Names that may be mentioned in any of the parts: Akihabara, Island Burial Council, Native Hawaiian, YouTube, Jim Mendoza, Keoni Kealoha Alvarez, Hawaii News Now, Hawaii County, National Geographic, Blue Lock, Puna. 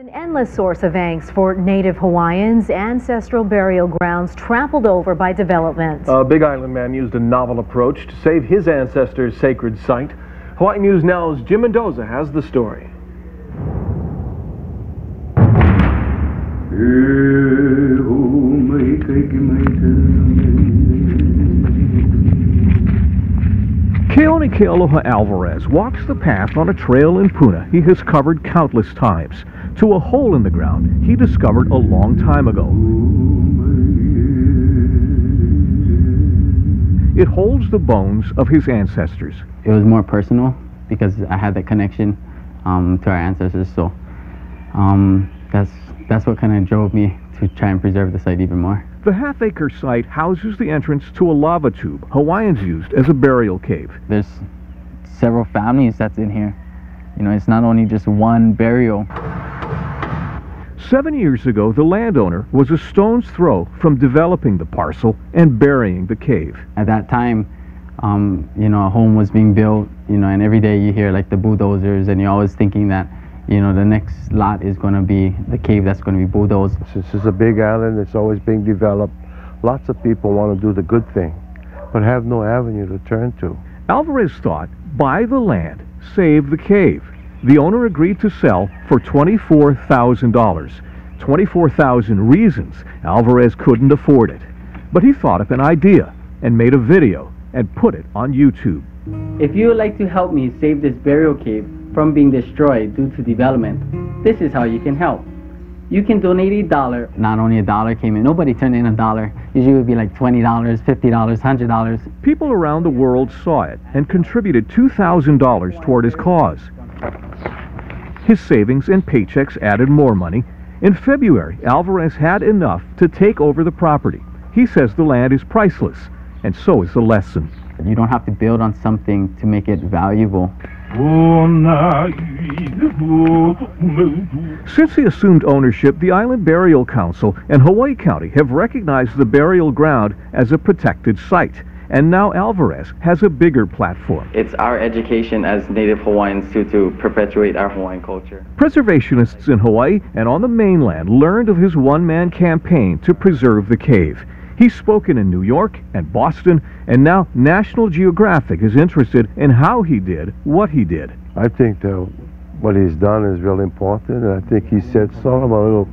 An endless source of angst for Native Hawaiians, ancestral burial grounds trampled over by development. A Big Island man used a novel approach to save his ancestors' sacred site. Hawaii News Now's Jim Mendoza has the story. Keoni Kealoha Alvarez walks the path on a trail in Puna he has covered countless times to a hole in the ground he discovered a long time ago. It holds the bones of his ancestors. It was more personal because I had that connection to our ancestors, so that's what kind of drove me to try and preserve the site even more. The half-acre site houses the entrance to a lava tube Hawaiians used as a burial cave. There's several families that's in here. You know, it's not only just one burial. 7 years ago, the landowner was a stone's throw from developing the parcel and burying the cave. At that time, you know, a home was being built, you know, and every day you hear like the bulldozers, and you're always thinking that, you know, the next lot is going to be the cave that's going to be bulldozed. This is a big island that's always being developed. Lots of people want to do the good thing, but have no avenue to turn to. Alvarez thought, buy the land, save the cave. The owner agreed to sell for $24,000. 24,000 reasons Alvarez couldn't afford it. But he thought up an idea and made a video and put it on YouTube. If you would like to help me save this burial cave from being destroyed due to development, this is how you can help. You can donate $1. Not only $1 came in, nobody turned in $1. Usually it would be like $20, $50, $100. People around the world saw it and contributed $2,000 toward his cause. His savings and paychecks added more money. In February, Alvarez had enough to take over the property. He says the land is priceless, and so is the lesson. You don't have to build on something to make it valuable. Since he assumed ownership, the Island Burial Council and Hawaii County have recognized the burial ground as a protected site. And now Alvarez has a bigger platform. It's our education as Native Hawaiians to perpetuate our Hawaiian culture. Preservationists in Hawaii and on the mainland learned of his one-man campaign to preserve the cave. He's spoken in New York and Boston, and now National Geographic is interested in how he did what he did. I think that what he's done is really important, and I think he set sort of a little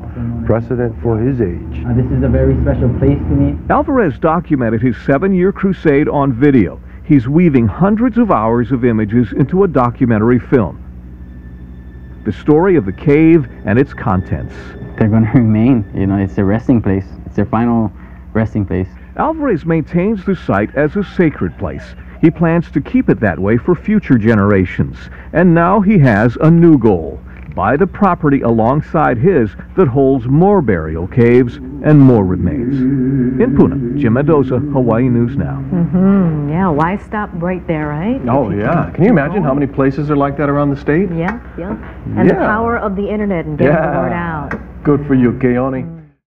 precedent for his age. This is a very special place to me. Alvarez documented his 7-year crusade on video. He's weaving hundreds of hours of images into a documentary film. The story of the cave and its contents. They're going to remain, you know, it's their resting place. It's their final resting place. Alvarez maintains the site as a sacred place. He plans to keep it that way for future generations. And now he has a new goal: buy the property alongside his that holds more burial caves and more remains. In Puna, Jim Mendoza, Hawaii News Now. Yeah, why stop right there, right? Oh, yeah. Can you imagine how many places are like that around the state? Yeah, yeah. And the power of the internet and getting the word out. Good for you, Keoni.